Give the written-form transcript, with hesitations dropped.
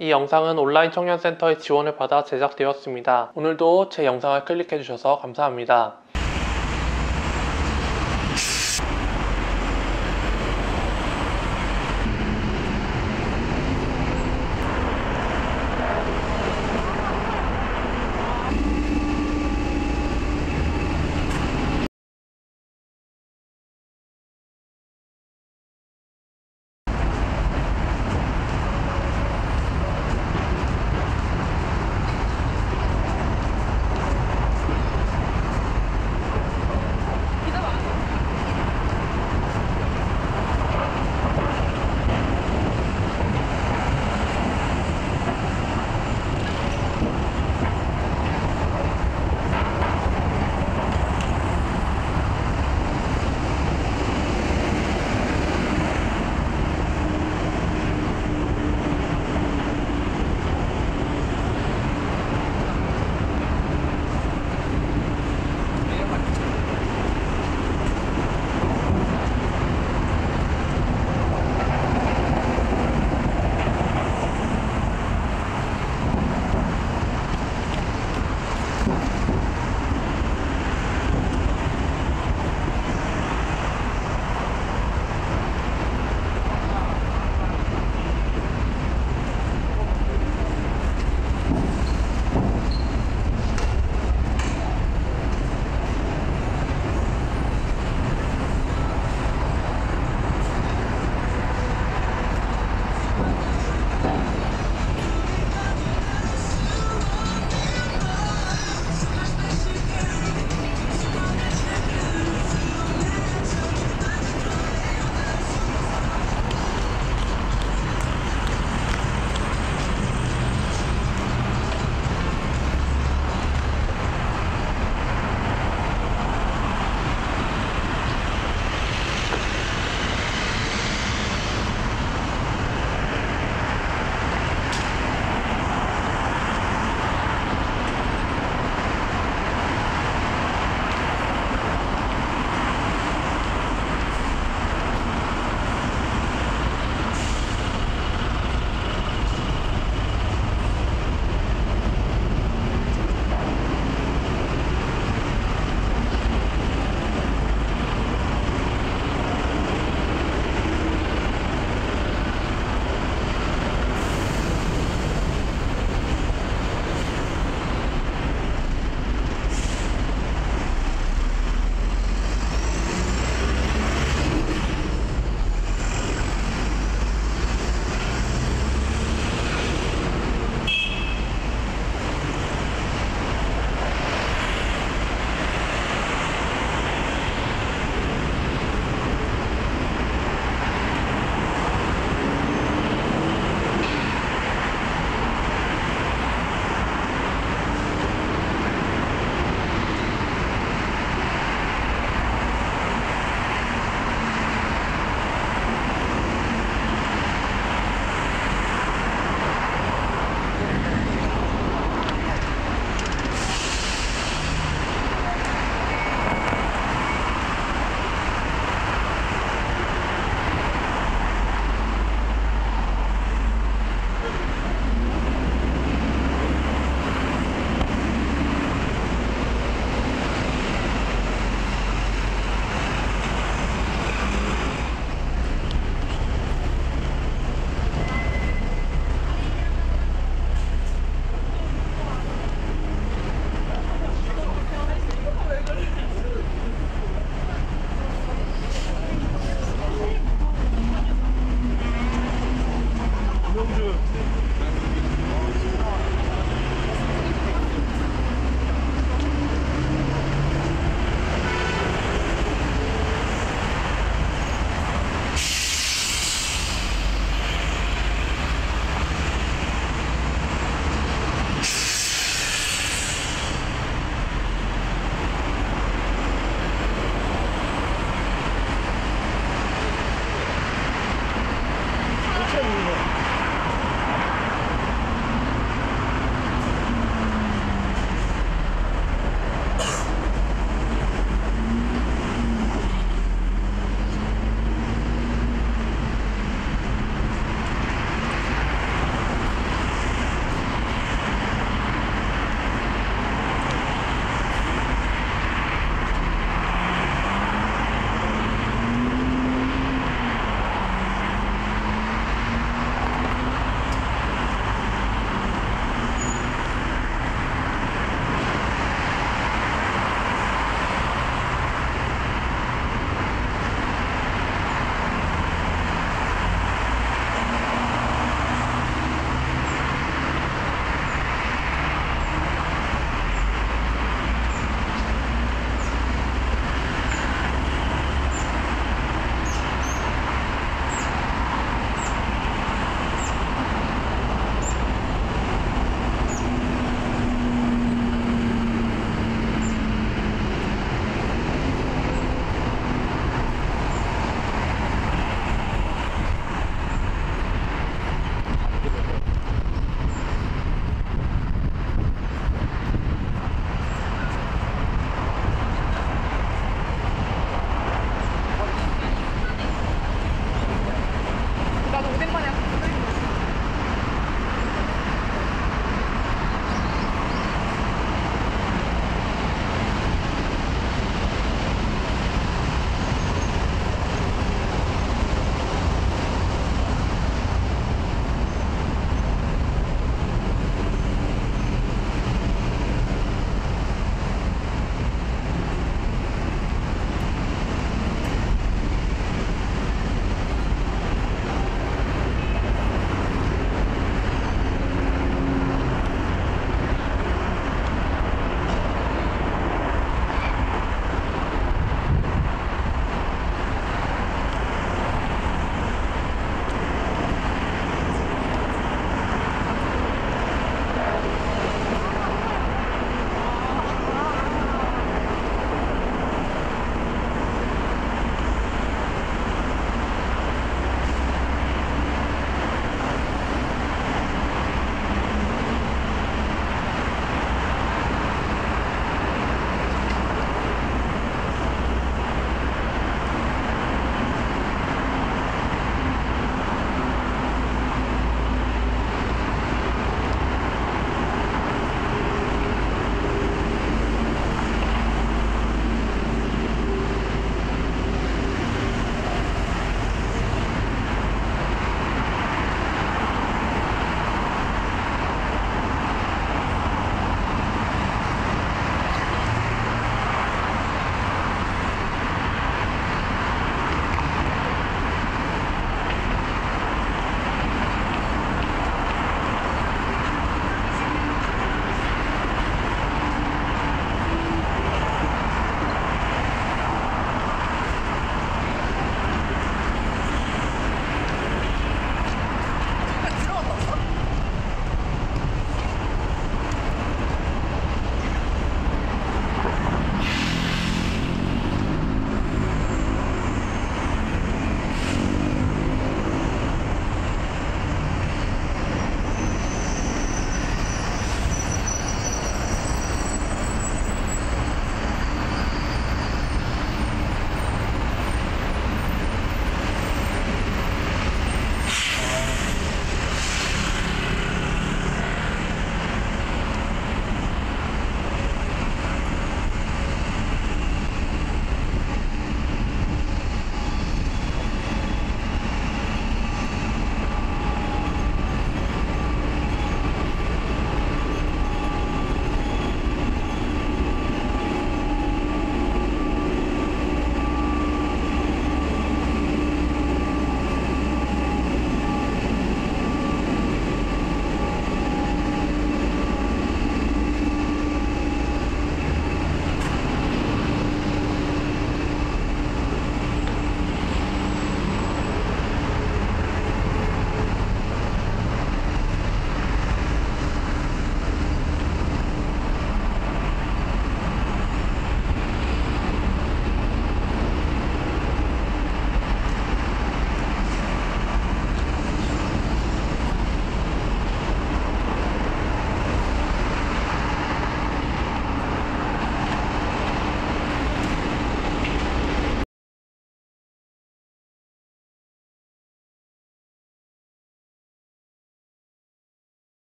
이 영상은 온라인 청년센터의 지원을 받아 제작되었습니다. 오늘도 제 영상을 클릭해주셔서 감사합니다.